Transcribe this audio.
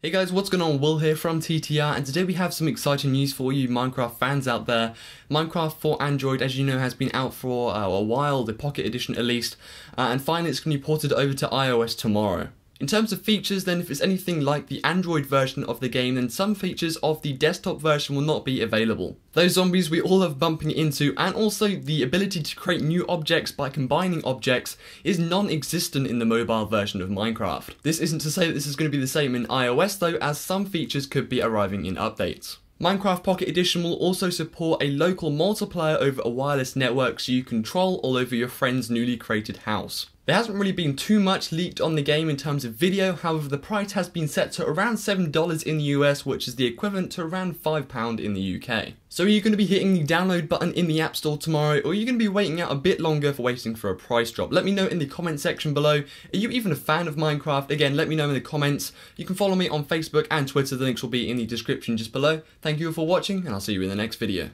Hey guys, what's going on? Will here from TTR, and today we have some exciting news for you Minecraft fans out there. Minecraft for Android, as you know, has been out for a while, the Pocket Edition at least, and finally it's going to be ported over to iOS tomorrow. In terms of features then, if it's anything like the Android version of the game, then some features of the desktop version will not be available. Those zombies we all love bumping into, and also the ability to create new objects by combining objects, is non-existent in the mobile version of Minecraft. This isn't to say that this is going to be the same in iOS though, as some features could be arriving in updates. Minecraft Pocket Edition will also support a local multiplayer over a wireless network, so you control all over your friend's newly created house. There hasn't really been too much leaked on the game in terms of video, however the price has been set to around $7 in the US, which is the equivalent to around £5 in the UK. So are you going to be hitting the download button in the App Store tomorrow, or are you going to be waiting out a bit longer for a price drop? Let me know in the comment section below. Are you even a fan of Minecraft? Again, let me know in the comments. You can follow me on Facebook and Twitter, the links will be in the description just below. Thank you for watching, and I'll see you in the next video.